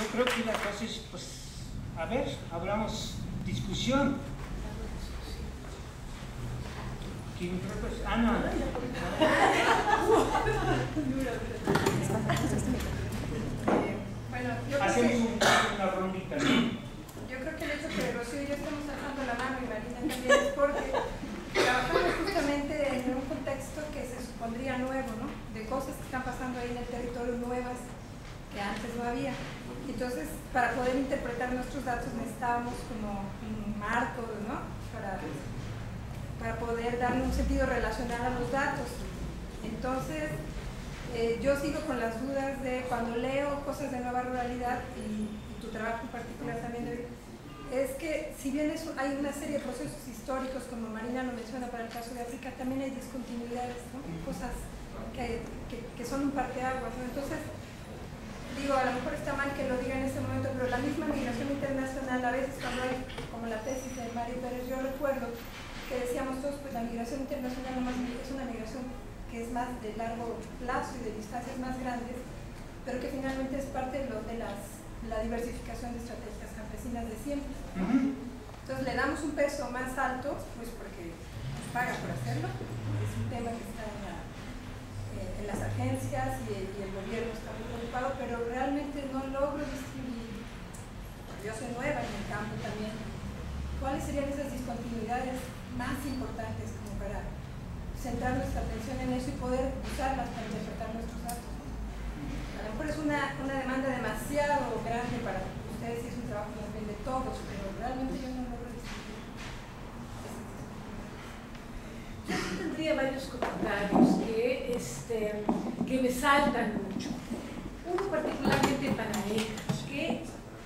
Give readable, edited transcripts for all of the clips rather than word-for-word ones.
yo creo que la cosa es, pues, a ver, hablamos discusión. Ah, no. Bueno, hacemos una rondita, ¿no? Yo creo que el hecho que Rocío y yo estamos alzando la mano, imagínate, también es porque trabajamos justamente en un contexto que se supondría nuevo, ¿no? De cosas que están pasando ahí en el territorio nuevas que antes no había. Entonces, para poder interpretar nuestros datos necesitábamos como un marco, ¿no? Para poder darle un sentido relacional a los datos. Entonces, yo sigo con las dudas de cuando leo cosas de Nueva Ruralidad y tu trabajo en particular también, David, es que si bien hay una serie de procesos históricos, como Marina lo menciona para el caso de África, también hay discontinuidades, ¿no? Cosas que son un parteaguas, ¿no? Entonces, digo, a lo mejor está mal que lo diga en este momento, pero la misma migración internacional, a veces cuando hay, como la tesis de Mario Pérez, yo recuerdo que decíamos todos, pues la migración internacional es una migración que es más de largo plazo y de distancias más grandes, pero que finalmente es parte de la diversificación de estrategias campesinas de siempre. Entonces le damos un peso más alto, pues porque nos paga por hacerlo, es un tema que está en las agencias y el gobierno está muy preocupado, pero realmente no logro distinguir, yo soy nueva en el campo también, cuáles serían esas discontinuidades más importantes como para centrar nuestra atención en eso y poder usarlas para interpretar nuestros datos. A lo mejor es una demanda demasiado grande para ustedes y es un trabajo más bien de todos, pero realmente yo no logro distinguir. Yo tendría varios comentarios que me saltan mucho. Uno particularmente para Eckhart, que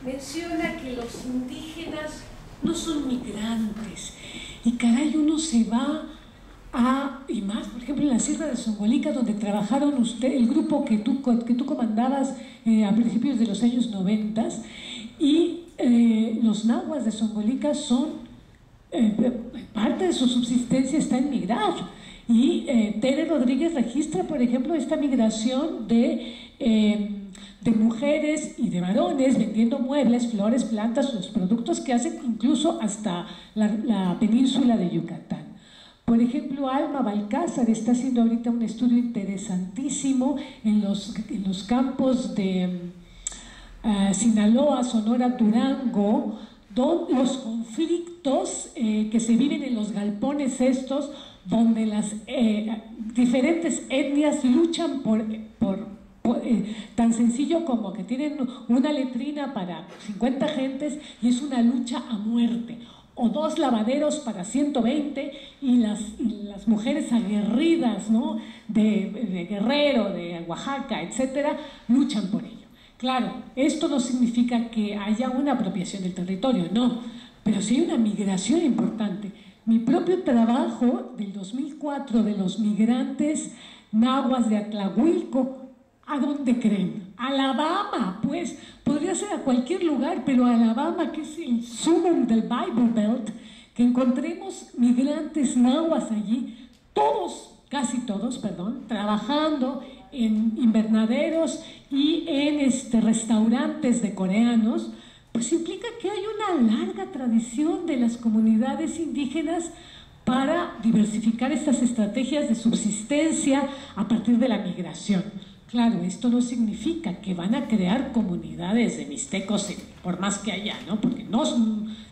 menciona que los indígenas no son migrantes. Y caray, uno se va a, y más, por ejemplo, en la Sierra de Zongolica, donde trabajaron usted, el grupo que tú comandabas a principios de los años 90, y los nahuas de Zongolica son, parte de su subsistencia está en migrar. Y Tere Rodríguez registra, por ejemplo, esta migración de mujeres y de varones vendiendo muebles, flores, plantas, los productos que hacen incluso hasta la península de Yucatán. Por ejemplo, Alma Balcázar está haciendo ahorita un estudio interesantísimo en los campos de Sinaloa, Sonora, Durango, donde los conflictos que se viven en los galpones estos, donde las diferentes etnias luchan por tan sencillo como que tienen una letrina para 50 gentes y es una lucha a muerte, o dos lavaderos para 120 y las mujeres aguerridas, ¿no? de Guerrero, de Oaxaca, etcétera, luchan por ello. Claro, esto no significa que haya una apropiación del territorio, no, pero sí hay una migración importante. Mi propio trabajo del 2004 de los migrantes nahuas de Atlahuilco, ¿a dónde creen? Alabama, pues, podría ser a cualquier lugar, pero Alabama, que es el sumum del Bible Belt, que encontremos migrantes nahuas allí, casi todos, trabajando en invernaderos y en restaurantes de coreanos, pues implica que hay una larga tradición de las comunidades indígenas para diversificar estas estrategias de subsistencia a partir de la migración. Claro, esto no significa que van a crear comunidades de mixtecos por más que allá, ¿no? Porque no,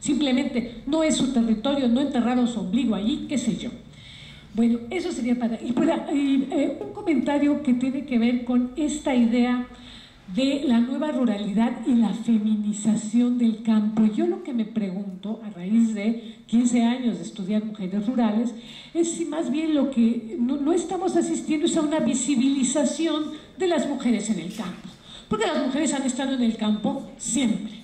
simplemente no es su territorio, no enterraron su ombligo allí, qué sé yo. Bueno, eso sería para... Y un comentario que tiene que ver con esta idea de la nueva ruralidad y la feminización del campo. Yo lo que me pregunto, a raíz de 15 años de estudiar mujeres rurales, es si más bien lo que no estamos asistiendo es a una visibilización de las mujeres en el campo, porque las mujeres han estado en el campo siempre.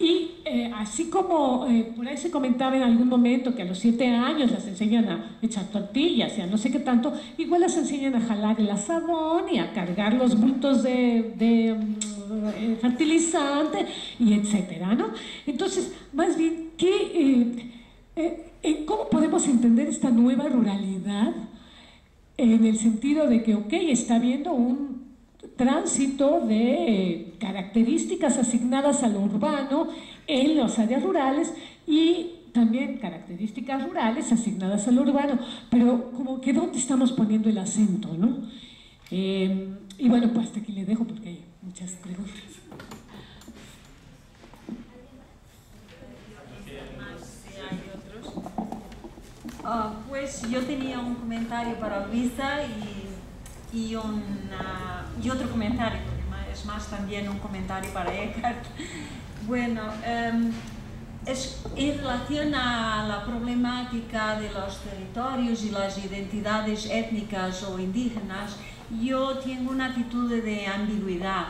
Y así como por ahí se comentaba en algún momento que a los 7 años las enseñan a echar tortillas y a no sé qué tanto, igual las enseñan a jalar el azadón y a cargar los bultos de fertilizante y etcétera, ¿no? Entonces, más bien, ¿cómo podemos entender esta nueva ruralidad en el sentido de que, ok, está habiendo un tránsito de características asignadas a lo urbano en las áreas rurales y también características rurales asignadas a lo urbano, pero como que dónde estamos poniendo el acento, ¿no? Y bueno, pues hasta aquí le dejo porque hay muchas preguntas. Pues yo tenía un comentario para Luisa y otro comentario, porque es más también un comentario para Eckhart. Bueno, es en relación a la problemática de los territorios y las identidades étnicas o indígenas, yo tengo una actitud de ambigüedad,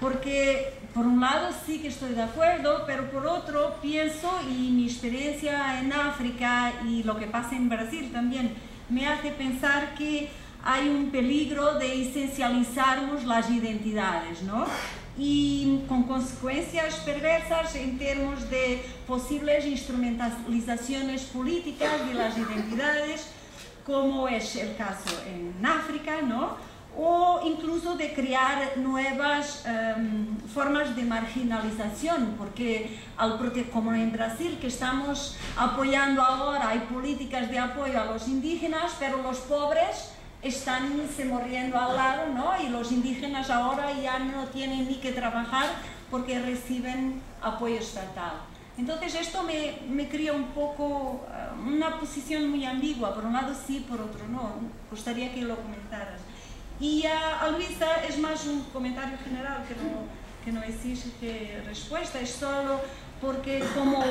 porque por un lado sí que estoy de acuerdo, pero por otro pienso, y mi experiencia en África y lo que pasa en Brasil también me hace pensar que hay un peligro de esencializarmos las identidades, ¿no? Y con consecuencias perversas en términos de posibles instrumentalizaciones políticas de las identidades, como es el caso en África, ¿no? O incluso de crear nuevas formas de marginalización, porque como en Brasil, que estamos apoyando ahora, hay políticas de apoyo a los indígenas, pero los pobres están se muriendo al lado, ¿no? Y los indígenas ahora ya no tienen ni que trabajar porque reciben apoyo estatal. Entonces esto me crea un poco una posición muy ambigua, por un lado sí, por otro no. Gustaría que lo comentaras. Y a Luisa es más un comentario general que no exige respuesta, es solo porque como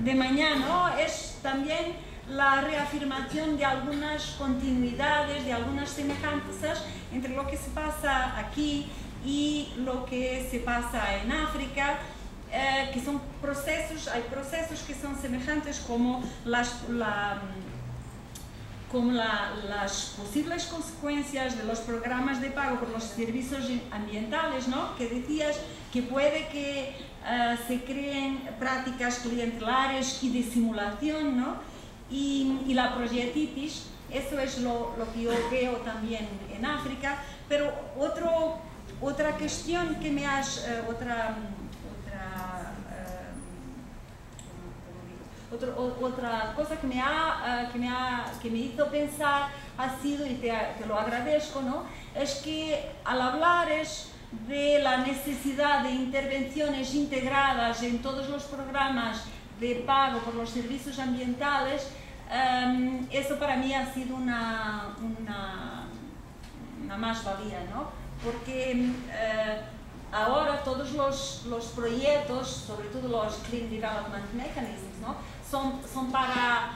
de mañana, ¿no? Es también la reafirmación de algunas continuidades, de algunas semejanzas entre lo que se pasa aquí y lo que se pasa en África, que son procesos, hay procesos que son semejantes como las posibles consecuencias de los programas de pago por los servicios ambientales, ¿no? Que decías que puede que se creen prácticas clientelares y de simulación, ¿no? Y la proyectitis, eso es lo que yo veo también en África, pero otra cuestión que me has, otra cosa que me hizo pensar ha sido, y te lo agradezco, ¿no? Es que al hablar de la necesidad de intervenciones integradas en todos los programas de pago por los servicios ambientales, eso para mí ha sido una más-valía, ¿no? Porque ahora todos los proyectos, sobre todo los Clean Development Mechanisms, ¿no? son para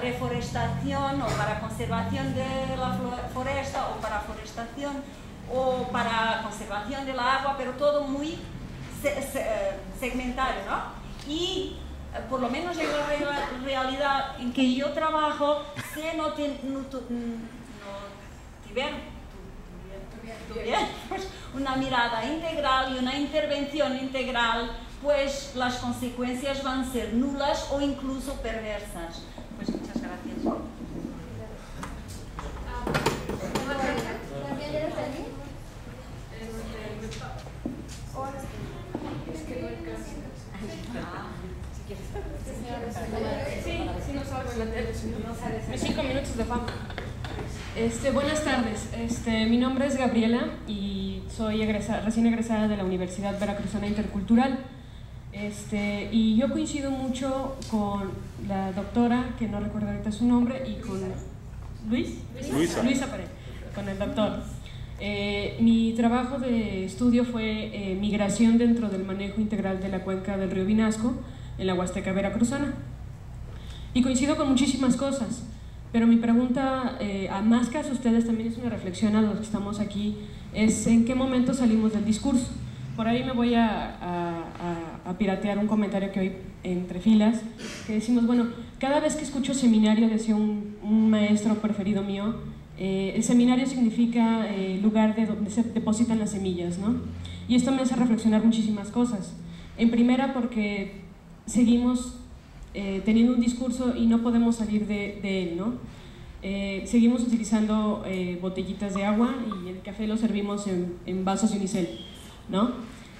reforestación o para conservación de la foresta o para forestación o para conservación del agua, pero todo muy segmentario, ¿no? Y por lo menos en la realidad en que yo trabajo, se tuvieron una mirada integral y una intervención integral, pues las consecuencias van a ser nulas o incluso perversas. Pues muchas gracias. Buenas tardes, mi nombre es Gabriela y soy recién egresada de la Universidad Veracruzana Intercultural, y yo coincido mucho con la doctora, que no recuerdo ahorita su nombre, y con Luis Aparell, con el doctor. Mi trabajo de estudio fue migración dentro del manejo integral de la cuenca del río Vinasco en la Huasteca Veracruzana, y coincido con muchísimas cosas, pero mi pregunta, a más que a ustedes, también es una reflexión a los que estamos aquí, es en qué momento salimos del discurso. Por ahí me voy a piratear un comentario que hoy entre filas, que decimos, bueno, cada vez que escucho seminario, decía un maestro preferido mío, el seminario significa lugar de donde se depositan las semillas, ¿no? Y esto me hace reflexionar muchísimas cosas. En primera, porque seguimos teniendo un discurso y no podemos salir de él, ¿no? Seguimos utilizando botellitas de agua y el café lo servimos en vasos unicel, ¿no?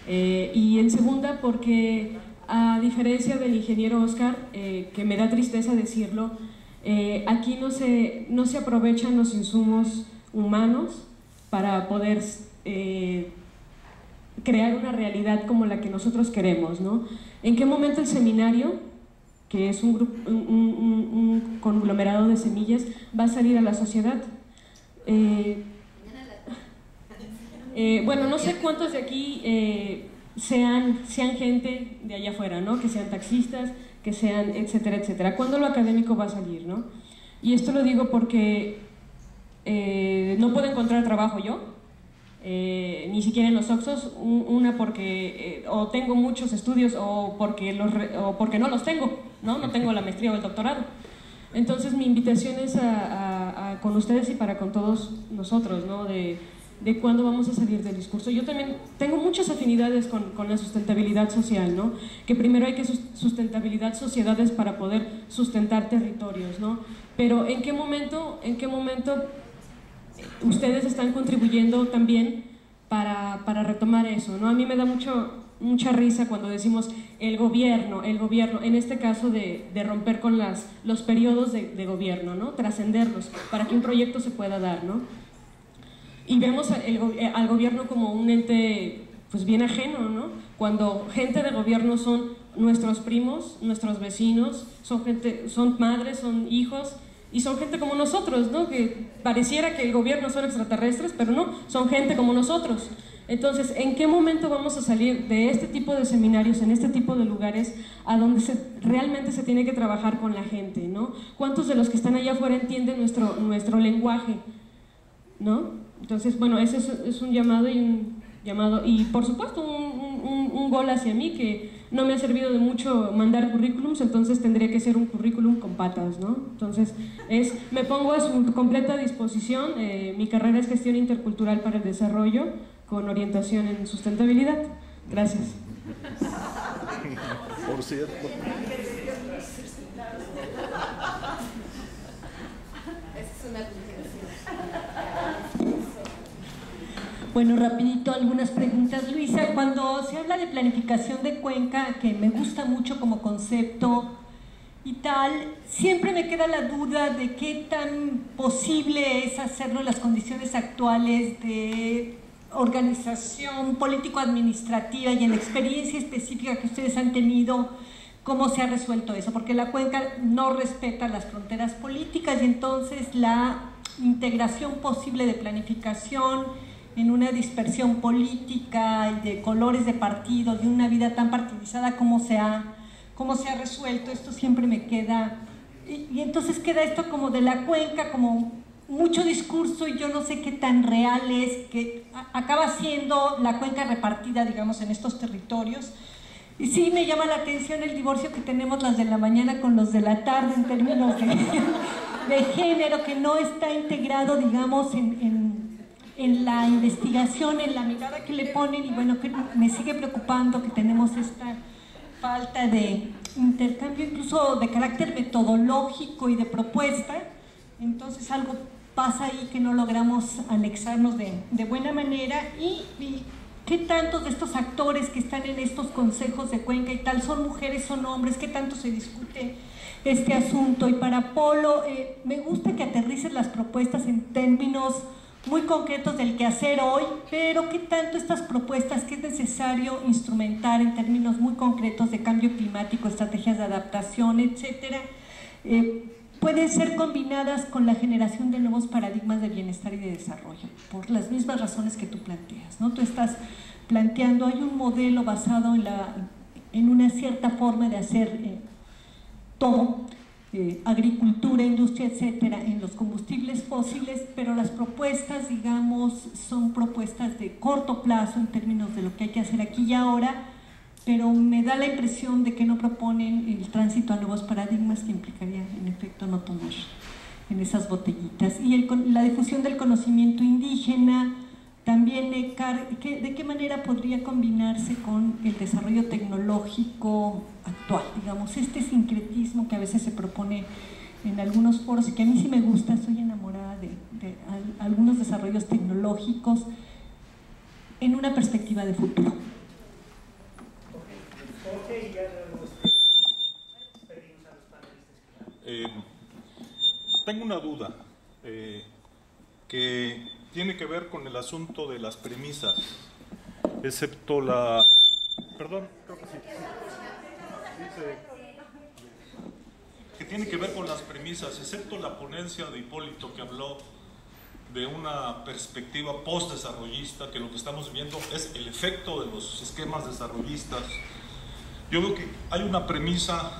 Y en segunda, porque a diferencia del ingeniero Oscar, que me da tristeza decirlo, aquí no se aprovechan los insumos humanos para poder crear una realidad como la que nosotros queremos, ¿no? ¿En qué momento el seminario, que es un conglomerado de semillas, va a salir a la sociedad? Bueno, no sé cuántos de aquí sean gente de allá afuera, ¿no? Que sean taxistas, que sean, etcétera, etcétera. ¿Cuándo lo académico va a salir, no? Y esto lo digo porque no puedo encontrar trabajo yo, ni siquiera en los Oxxos, una porque o tengo muchos estudios o porque no los tengo, ¿no? No tengo la maestría o el doctorado. Entonces mi invitación es a con ustedes y para con todos nosotros, ¿no? De cuándo vamos a salir del discurso. Yo también tengo muchas afinidades con la sustentabilidad social, ¿no? Que primero hay que sustentabilidad sociedades para poder sustentar territorios, ¿no? Pero ¿en qué momento ustedes están contribuyendo también para retomar eso, ¿no? A mí me da mucha risa cuando decimos el gobierno, en este caso de romper con los periodos de gobierno, ¿no? Trascenderlos para que un proyecto se pueda dar, ¿no? Y vemos al gobierno como un ente pues bien ajeno, ¿no? Cuando gente de gobierno son nuestros primos, nuestros vecinos, son madres, son hijos, y son gente como nosotros, ¿no? Que pareciera que el gobierno son extraterrestres, pero no, son gente como nosotros. Entonces, ¿en qué momento vamos a salir de este tipo de seminarios, en este tipo de lugares, a donde realmente se tiene que trabajar con la gente, ¿no? ¿Cuántos de los que están allá afuera entienden nuestro lenguaje, ¿no? Entonces, bueno, ese es un llamado y por supuesto un gol hacia mí, que no me ha servido de mucho mandar currículums, entonces tendría que ser un currículum con patas, ¿no? Entonces me pongo a su completa disposición. Mi carrera es Gestión Intercultural para el Desarrollo con orientación en sustentabilidad. Gracias. Por cierto. Es una aplicación. Bueno, rapidito algunas preguntas, Luisa. Cuando se habla de planificación de cuenca, que me gusta mucho como concepto y tal, siempre me queda la duda de qué tan posible es hacerlo en las condiciones actuales de organización político-administrativa y en la experiencia específica que ustedes han tenido, cómo se ha resuelto eso, porque la cuenca no respeta las fronteras políticas y entonces la integración posible de planificación en una dispersión política, de colores de partido, de una vida tan partidizada, ¿cómo se ha resuelto? Esto siempre me queda. Y entonces queda esto como de la cuenca, como mucho discurso, y yo no sé qué tan real es, que acaba siendo la cuenca repartida, digamos, en estos territorios. Y sí me llama la atención el divorcio que tenemos las de la mañana con los de la tarde en términos de género, que no está integrado, digamos, en la investigación, en la mirada que le ponen, y bueno, que me sigue preocupando que tenemos esta falta de intercambio, incluso de carácter metodológico y de propuesta. Entonces algo pasa ahí que no logramos anexarnos de buena manera. Y ¿qué tantos de estos actores que están en estos consejos de cuenca y tal son mujeres, son hombres? ¿Qué tanto se discute este asunto? Y para Polo, me gusta que aterrices las propuestas en términos muy concretos del quehacer hoy, pero ¿qué tanto estas propuestas que es necesario instrumentar en términos muy concretos de cambio climático, estrategias de adaptación, etcétera, pueden ser combinadas con la generación de nuevos paradigmas de bienestar y de desarrollo, por las mismas razones que tú planteas, ¿no? Tú estás planteando, hay un modelo basado en una cierta forma de hacer todo, agricultura, industria, etcétera, en los combustibles fósiles, pero las propuestas, digamos, son propuestas de corto plazo en términos de lo que hay que hacer aquí y ahora, pero me da la impresión de que no proponen el tránsito a nuevos paradigmas, que implicaría, en efecto, no tomar en esas botellitas. Y la difusión del conocimiento indígena, también, Eckhart, ¿de qué manera podría combinarse con el desarrollo tecnológico actual, digamos, este sincretismo que a veces se propone en algunos foros, y que a mí sí me gusta, soy enamorada de algunos desarrollos tecnológicos en una perspectiva de futuro. Tengo una duda que tiene que ver con el asunto de las premisas, excepto la... Perdón, creo que sí. Que tiene que ver con las premisas, excepto la ponencia de Hipólito, que habló de una perspectiva postdesarrollista, que lo que estamos viendo es el efecto de los esquemas desarrollistas. Yo veo que hay una premisa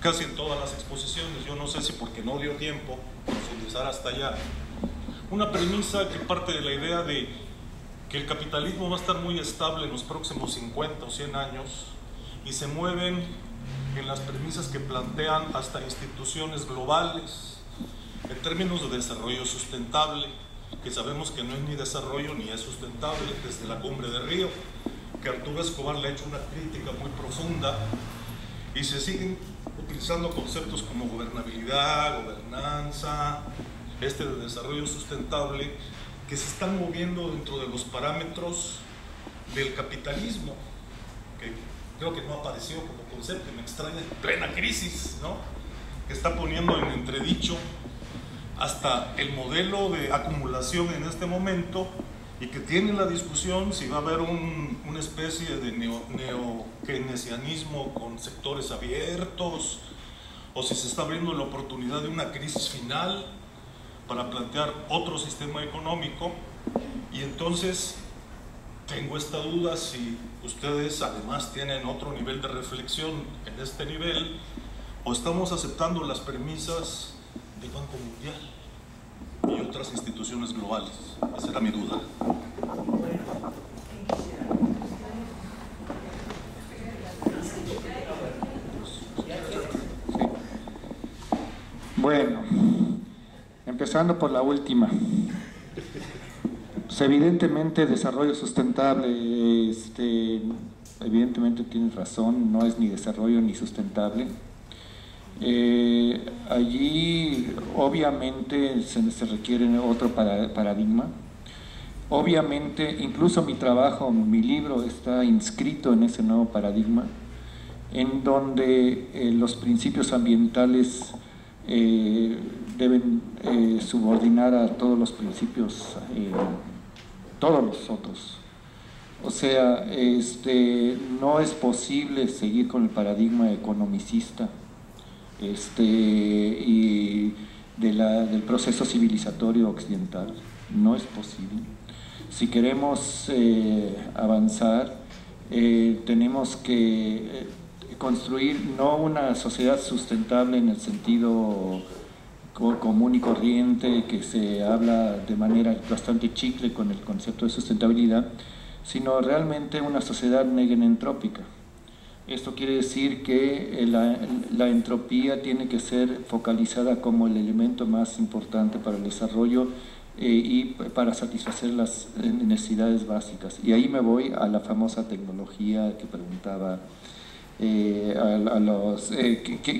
casi en todas las exposiciones, yo no sé si porque no dio tiempo profundizar hasta allá, una premisa que parte de la idea de que el capitalismo va a estar muy estable en los próximos 50 o 100 años y se mueven en las premisas que plantean hasta instituciones globales en términos de desarrollo sustentable, que sabemos que no es ni desarrollo ni es sustentable desde la cumbre de Río, que Arturo Escobar le ha hecho una crítica muy profunda, y se siguen utilizando conceptos como gobernabilidad, gobernanza, de desarrollo sustentable, que se están moviendo dentro de los parámetros del capitalismo, que creo que no apareció como concepto, y me extraña, en plena crisis, ¿no?, que está poniendo en entredicho hasta el modelo de acumulación en este momento, y que tiene la discusión si va a haber una especie de neokeynesianismo con sectores abiertos, o si se está abriendo la oportunidad de una crisis final para plantear otro sistema económico. Y entonces tengo esta duda si ustedes además tienen otro nivel de reflexión en este nivel, o estamos aceptando las premisas del Banco Mundial y otras instituciones globales. Esa era mi duda. Bueno, empezando por la última. Pues evidentemente desarrollo sustentable, evidentemente tienes razón, no es ni desarrollo ni sustentable. Allí obviamente se requiere otro paradigma. Obviamente incluso mi trabajo, mi libro está inscrito en ese nuevo paradigma, en donde los principios ambientales deben subordinar a todos los principios, todos los otros. O sea, no es posible seguir con el paradigma economicista y del proceso civilizatorio occidental. No es posible. Si queremos avanzar, tenemos que construir no una sociedad sustentable en el sentido común y corriente, que se habla de manera bastante chicle con el concepto de sustentabilidad, sino realmente una sociedad negenentrópica. Esto quiere decir que la entropía tiene que ser focalizada como el elemento más importante para el desarrollo y para satisfacer las necesidades básicas. Y ahí me voy a la famosa tecnología que preguntaba,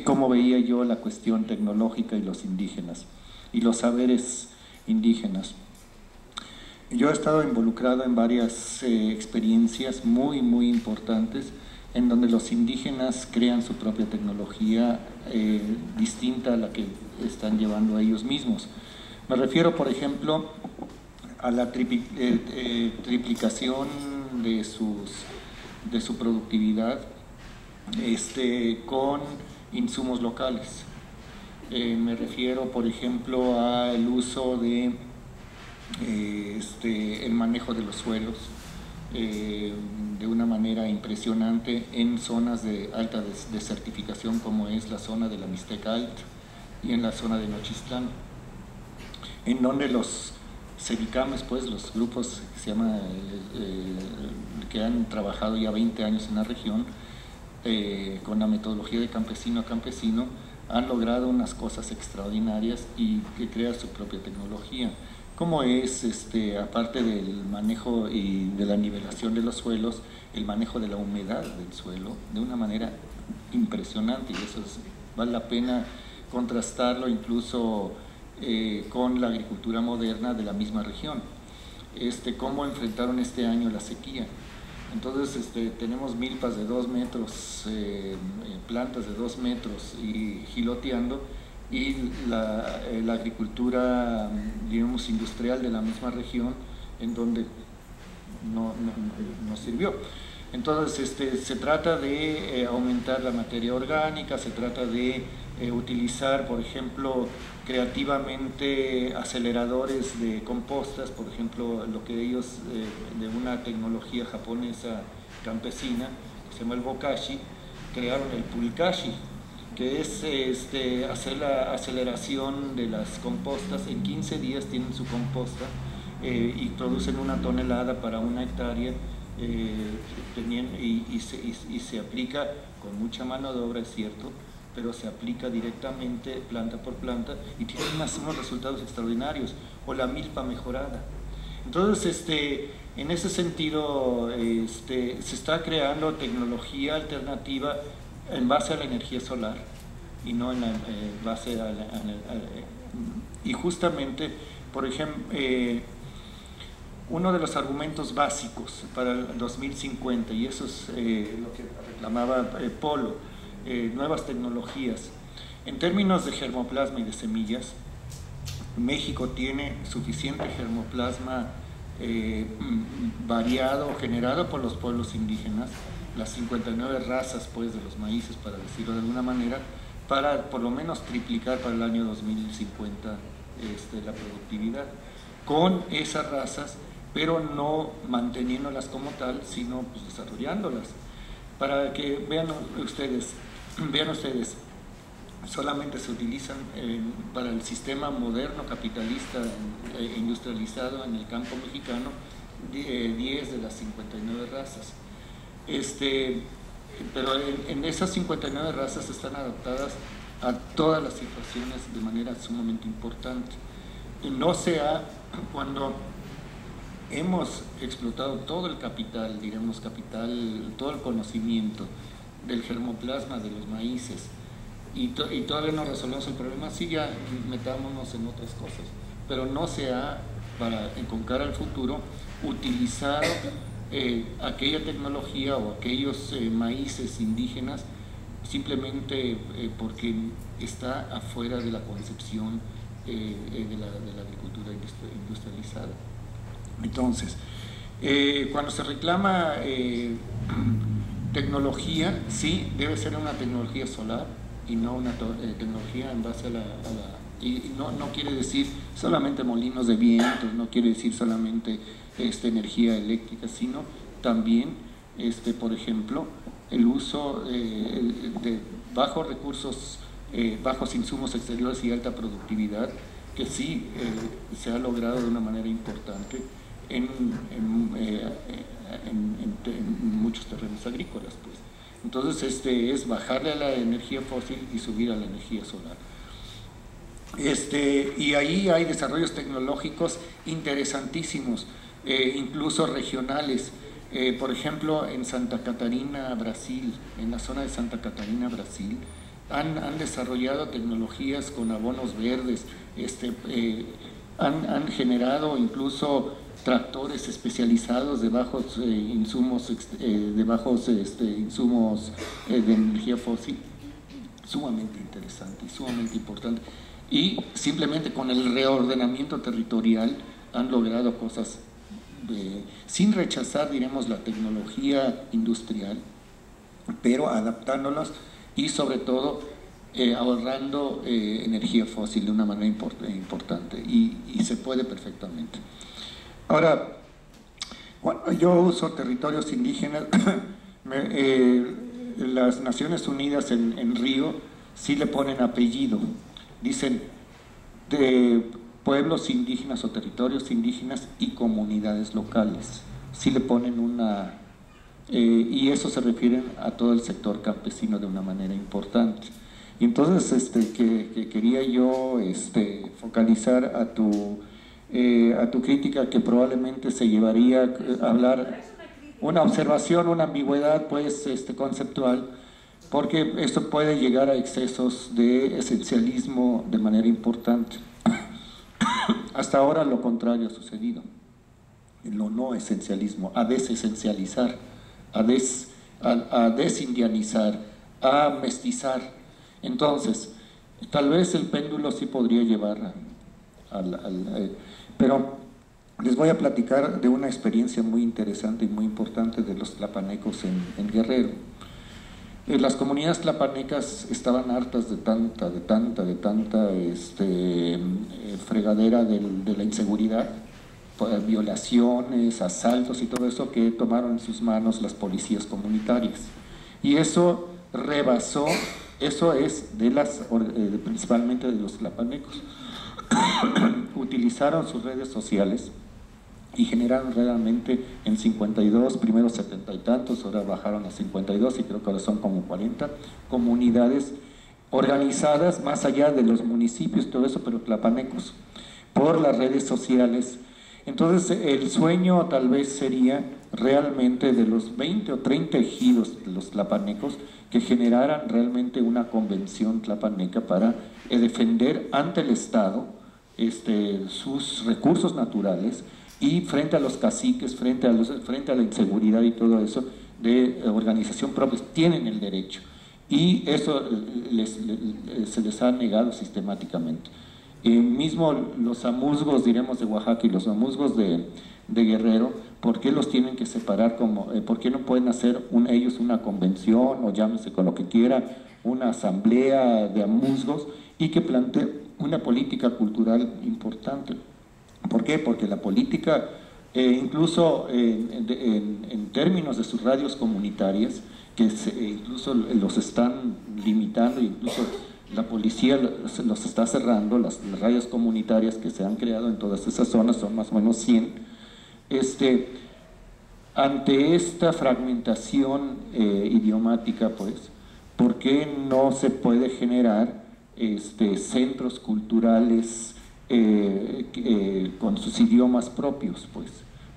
cómo veía yo la cuestión tecnológica y los indígenas, y los saberes indígenas. Yo he estado involucrado en varias experiencias muy, muy importantes, en donde los indígenas crean su propia tecnología distinta a la que están llevando a ellos mismos. Me refiero, por ejemplo, a la triplicación de su productividad con insumos locales. Me refiero, por ejemplo, al uso de el manejo de los suelos, de una manera impresionante en zonas de alta desertificación, como es la zona de la Mixteca Alta y en la zona de Nochistlán, en donde los cevicames, pues los grupos que se llama, que han trabajado ya 20 años en la región, con la metodología de campesino a campesino, han logrado unas cosas extraordinarias y que crean su propia tecnología. Como es, aparte del manejo y de la nivelación de los suelos, el manejo de la humedad del suelo de una manera impresionante, y eso vale la pena contrastarlo incluso con la agricultura moderna de la misma región, cómo enfrentaron este año la sequía. Entonces tenemos milpas de 2 metros, plantas de 2 metros y giloteando, y la agricultura, digamos, industrial de la misma región, en donde no sirvió. Entonces se trata de aumentar la materia orgánica, se trata de utilizar, por ejemplo, creativamente aceleradores de compostas, por ejemplo, lo que ellos, de una tecnología japonesa campesina, que se llama el bokashi, crearon el pulkashi, que es hacer la aceleración de las compostas. En 15 días tienen su composta y producen 1 tonelada para 1 hectárea, y se aplica con mucha mano de obra, es cierto, pero se aplica directamente planta por planta y tiene unos resultados extraordinarios, o la milpa mejorada. Entonces, en ese sentido, se está creando tecnología alternativa en base a la energía solar y no en la, base a la, y justamente, por ejemplo, uno de los argumentos básicos para el 2050, y eso es lo que reclamaba Polo, nuevas tecnologías. En términos de germoplasma y de semillas, México tiene suficiente germoplasma variado o generado por los pueblos indígenas, las 59 razas pues, de los maíces, para decirlo de alguna manera, para por lo menos triplicar para el año 2050 la productividad, con esas razas, pero no manteniéndolas como tal, sino pues, desarrollándolas. Para que vean ustedes, solamente se utilizan para el sistema moderno capitalista industrializado en el campo mexicano 10 de las 59 razas. Pero en esas 59 razas están adaptadas a todas las situaciones de manera sumamente importante. No sea cuando hemos explotado todo el capital, diremos capital, todo el conocimiento del germoplasma, de los maíces, y todavía no resolvemos el problema, sí, ya metámonos en otras cosas, pero no se ha, con cara al futuro, utilizado aquella tecnología o aquellos maíces indígenas simplemente porque está afuera de la concepción de la agricultura industrializada. Entonces, cuando se reclama tecnología, sí, debe ser una tecnología solar y no una tecnología en base a y no quiere decir solamente molinos de vientos, no quiere decir solamente energía eléctrica, sino también, por ejemplo, el uso de bajos recursos, bajos insumos exteriores y alta productividad, que sí se ha logrado de una manera importante en muchos terrenos agrícolas, pues. Entonces, es bajarle a la energía fósil y subir a la energía solar. Y ahí hay desarrollos tecnológicos interesantísimos, incluso regionales. Por ejemplo, en Santa Catarina, Brasil, en la zona de Santa Catarina, Brasil, han desarrollado tecnologías con abonos verdes, han generado incluso tractores especializados de bajos insumos, de energía fósil, sumamente interesante y sumamente importante. Y simplemente con el reordenamiento territorial han logrado cosas sin rechazar, diremos, la tecnología industrial, pero adaptándolas y sobre todo ahorrando energía fósil de una manera importante, y se puede perfectamente. Ahora, cuando yo uso territorios indígenas, las Naciones Unidas en Río sí le ponen apellido, dicen de pueblos indígenas o territorios indígenas y comunidades locales, sí le ponen una... y eso se refiere a todo el sector campesino de una manera importante. Y entonces que quería yo focalizar a tu crítica, que probablemente se llevaría a hablar una observación, una ambigüedad pues conceptual, porque esto puede llegar a excesos de esencialismo de manera importante. Hasta ahora lo contrario ha sucedido, lo no esencialismo, a desesencializar, a desindianizar, a mestizar. Entonces, tal vez el péndulo sí podría llevar pero les voy a platicar de una experiencia muy interesante y muy importante de los tlapanecos en Guerrero. Las comunidades tlapanecas estaban hartas de tanta fregadera de la inseguridad, violaciones, asaltos y todo eso, que tomaron en sus manos las policías comunitarias. Y eso rebasó, eso es principalmente de los tlapanecos. Utilizaron sus redes sociales y generaron realmente en 52, primero 70 y tantos, ahora bajaron a 52 y creo que ahora son como 40 comunidades organizadas más allá de los municipios, todo eso, pero tlapanecos, por las redes sociales. Entonces el sueño tal vez sería realmente de los 20 o 30 ejidos de los tlapanecos que generaran realmente una convención tlapaneca para defender ante el Estado sus recursos naturales y frente a los caciques, frente a la inseguridad y todo eso, de organización propia. Tienen el derecho y eso se les ha negado sistemáticamente. Mismo los amusgos, diremos, de Oaxaca y los amusgos de Guerrero, ¿por qué los tienen que separar? ¿Por qué no pueden hacer ellos una convención, o llámese con lo que quieran, una asamblea de amusgos y que plantee una política cultural importante? ¿Por qué? Porque la política, incluso en términos de sus radios comunitarias, que incluso los están limitando, incluso la policía los está cerrando, las radios comunitarias que se han creado en todas esas zonas, son más o menos 100. Ante esta fragmentación idiomática, pues, ¿por qué no se puede generar centros culturales con sus idiomas propios, pues?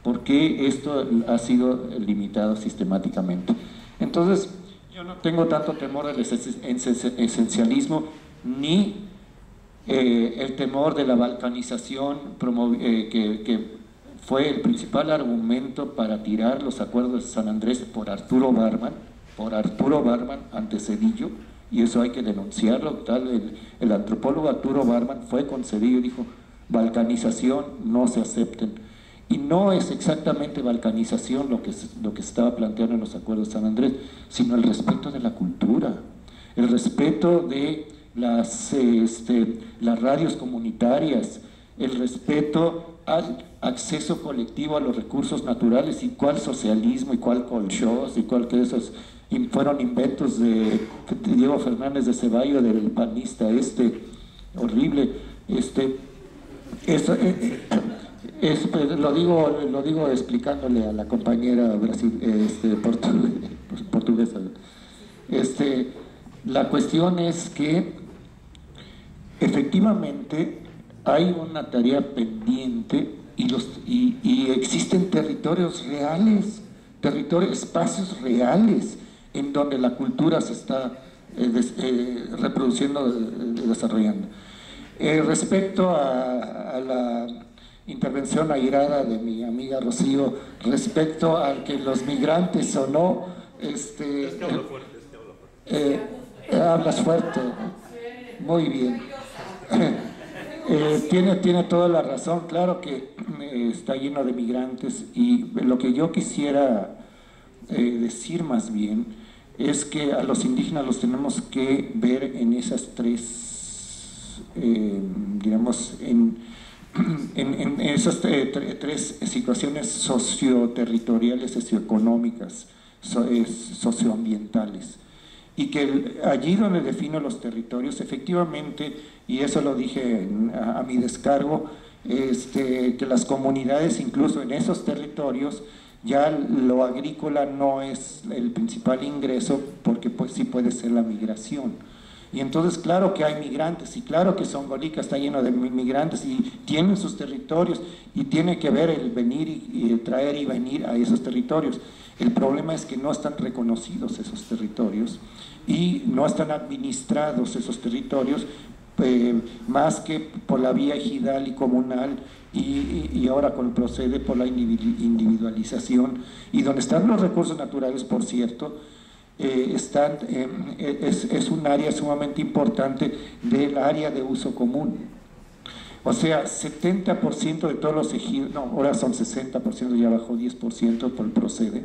¿Por qué esto ha sido limitado sistemáticamente? Entonces, yo no tengo tanto temor del esencialismo, ni el temor de la balcanización que fue el principal argumento para tirar los acuerdos de San Andrés por Arturo Barbán ante Zedillo, y eso hay que denunciarlo. El antropólogo Arturo Barbán fue con Zedillo y dijo: balcanización, no se acepten. Y no es exactamente balcanización lo que estaba planteando en los acuerdos de San Andrés, sino el respeto de la cultura, el respeto de las radios comunitarias, el respeto al acceso colectivo a los recursos naturales. Y cuál socialismo y cuál colchos y cuál que esos fueron inventos de Diego Fernández de Ceballos, del panista horrible. Lo digo explicándole a la compañera portuguesa. La cuestión es que efectivamente hay una tarea pendiente y existen territorios reales, espacios reales en donde la cultura se está reproduciendo, desarrollando. Respecto a la intervención airada de mi amiga Rocío, respecto a que los migrantes o no... hablas fuerte. Muy bien. Tiene toda la razón, claro que está lleno de migrantes, y lo que yo quisiera decir más bien es que a los indígenas los tenemos que ver en esas tres, digamos, en esas tres situaciones socioterritoriales, socioeconómicas, socioambientales. Y que allí donde defino los territorios, efectivamente, y eso lo dije a mi descargo, que las comunidades, incluso en esos territorios, ya lo agrícola no es el principal ingreso, porque pues sí puede ser la migración. Y entonces claro que hay migrantes, y claro que Zongolica está lleno de migrantes, y tienen sus territorios, y tiene que ver el venir y traer y venir a esos territorios. El problema es que no están reconocidos esos territorios y no están administrados esos territorios más que por la vía ejidal y comunal y ahora con el PROCEDE por la individualización, y donde están los recursos naturales, por cierto, es un área sumamente importante del área de uso común. O sea, 70% de todos los ejidos, no, ahora son 60%, ya bajó 10% por el PROCEDE,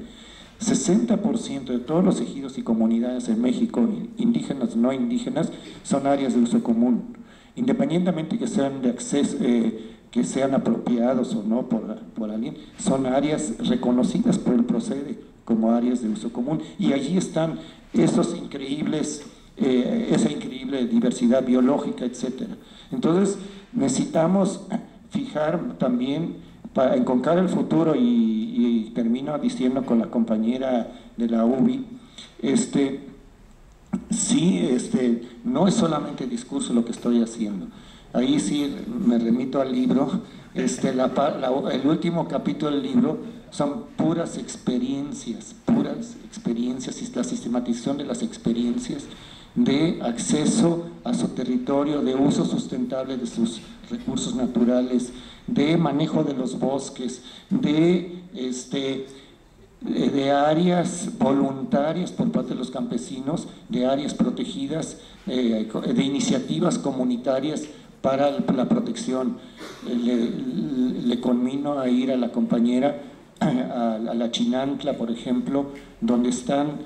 60% de todos los ejidos y comunidades en México, indígenas, no indígenas, son áreas de uso común, independientemente que sean de acceso, que sean apropiados o no por alguien, son áreas reconocidas por el PROCEDE como áreas de uso común, y allí están esos increíbles, esa increíble diversidad biológica, etcétera. Entonces, necesitamos fijar también, para encontrar el futuro, y termino diciendo con la compañera de la UBI, no es solamente discurso lo que estoy haciendo. Ahí sí me remito al libro, el último capítulo del libro son puras experiencias, y la sistematización de las experiencias de acceso a su territorio, de uso sustentable de sus recursos naturales, de manejo de los bosques, de áreas voluntarias por parte de los campesinos, de áreas protegidas, de iniciativas comunitarias para la protección. Le conmino a ir a la compañera a la Chinantla, por ejemplo, donde están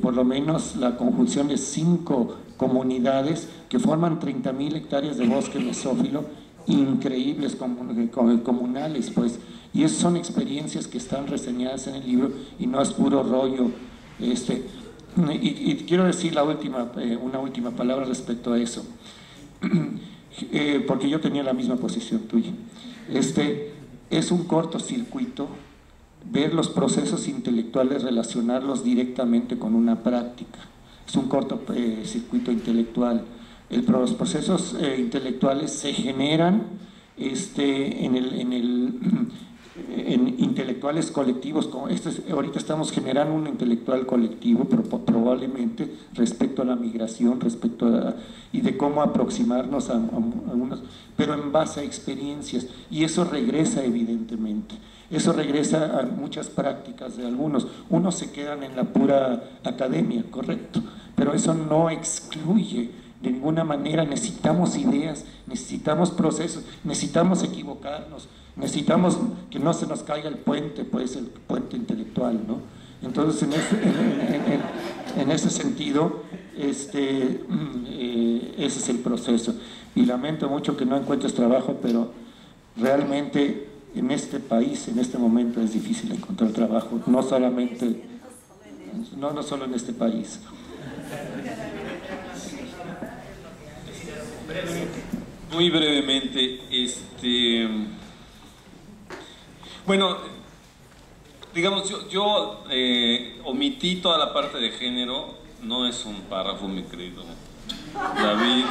por lo menos la conjunción de 5 comunidades que forman 30.000 hectáreas de bosque mesófilo, increíbles comunales, pues. Y esas son experiencias que están reseñadas en el libro y no es puro rollo. Y quiero decir una última palabra respecto a eso, porque yo tenía la misma posición tuya. Es un cortocircuito ver los procesos intelectuales, relacionarlos directamente con una práctica. Es un cortocircuito intelectual. Los procesos intelectuales se generan en intelectuales colectivos. Ahorita estamos generando un intelectual colectivo, probablemente respecto a la migración, y de cómo aproximarnos a unos, pero en base a experiencias, y eso regresa evidentemente. Eso regresa a muchas prácticas de algunos. Unos se quedan en la pura academia, correcto, pero eso no excluye de ninguna manera. Necesitamos ideas, necesitamos procesos, necesitamos equivocarnos, necesitamos que no se nos caiga el puente, pues el puente intelectual, ¿no? Entonces, en ese sentido, ese es el proceso. Y lamento mucho que no encuentres trabajo, pero realmente en este país, en este momento, es difícil encontrar trabajo, no solo en este país. Muy brevemente, bueno, digamos, yo omití toda la parte de género. No es un párrafo, mi querido David,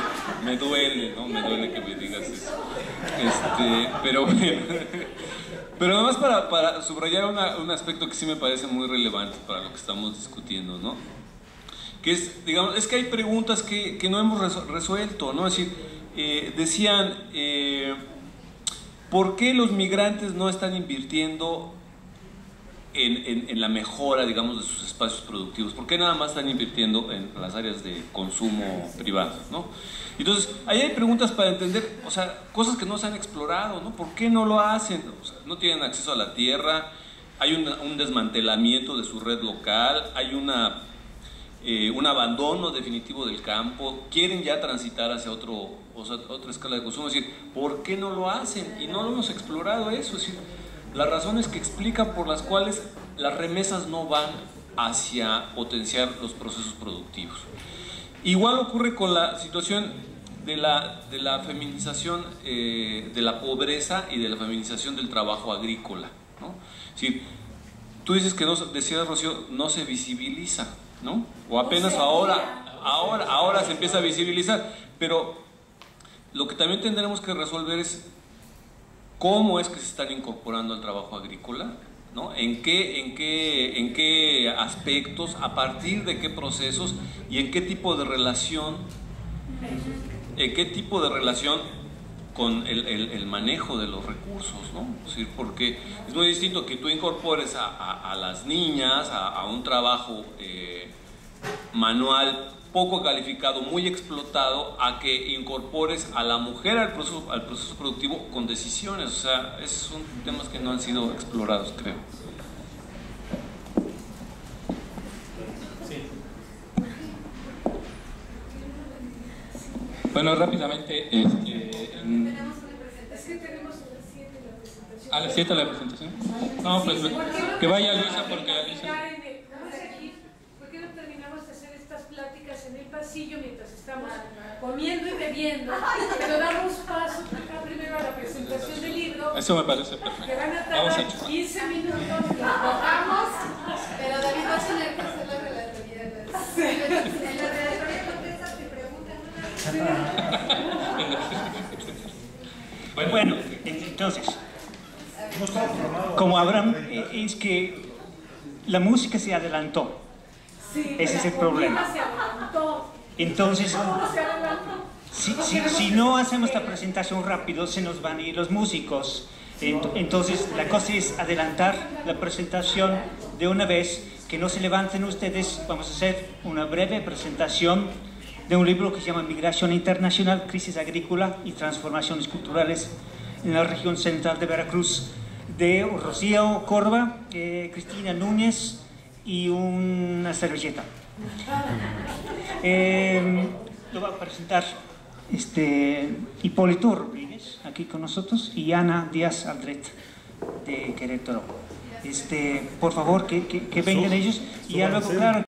me duele, ¿no? Me duele que me digas eso. Pero bueno, pero nada más para subrayar un aspecto que sí me parece muy relevante para lo que estamos discutiendo, ¿no? Que es, digamos, es que hay preguntas que no hemos resuelto, ¿no? Es decir, decían, ¿por qué los migrantes no están invirtiendo en la mejora, digamos, de sus espacios productivos? ¿Por qué nada más están invirtiendo en las áreas de consumo privado, ¿no? Entonces, ahí hay preguntas para entender, o sea, cosas que no se han explorado, ¿no? ¿Por qué no lo hacen? O sea, no tienen acceso a la tierra, hay un desmantelamiento de su red local, hay un abandono definitivo del campo, quieren ya transitar hacia otra escala de consumo. Es decir, ¿por qué no lo hacen? Y no lo hemos explorado eso, es decir, las razones que explican por las cuales las remesas no van hacia potenciar los procesos productivos. Igual ocurre con la situación de la feminización de la pobreza y de la feminización del trabajo agrícola, ¿no? Si tú dices que no, decías Rocío, no se visibiliza, ¿no? O apenas ahora se empieza a visibilizar, pero lo que también tendremos que resolver es cómo es que se están incorporando al trabajo agrícola, ¿no? ¿En qué aspectos, a partir de qué procesos y en qué tipo de relación, con el manejo de los recursos, ¿no? Es decir, porque es muy distinto que tú incorpores a las niñas a un trabajo manual poco calificado, muy explotado, a que incorpores a la mujer al proceso productivo con decisiones. O sea, esos son temas que no han sido explorados, creo. Bueno, rápidamente, es que tenemos a las 7 la presentación. No, pues que vaya Luisa, porque ¿por qué no terminamos de hacer estas pláticas en el pasillo mientras estamos comiendo y bebiendo? Pero damos paso acá primero a la presentación del libro. Eso me parece perfecto. Que van a tardar 15 minutos, nos bajamos, pero David va a tener que hacer la relatoría. Bueno, entonces, como habrán, es que la música se adelantó. Ese es el problema. Entonces, si no hacemos la presentación rápido, se nos van a ir los músicos. Entonces, la cosa es adelantar la presentación de una vez. Que no se levanten ustedes. Vamos a hacer una breve presentación de un libro que se llama Migración Internacional, Crisis Agrícola y Transformaciones Culturales en la Región Central de Veracruz, de Rocío Corva, Cristina Núñez y una servilleta. Lo va a presentar Hipólito Rodríguez, aquí con nosotros, y Ana Díaz Aldret, de Querétaro. Por favor, que vengan ellos y ya luego, claro.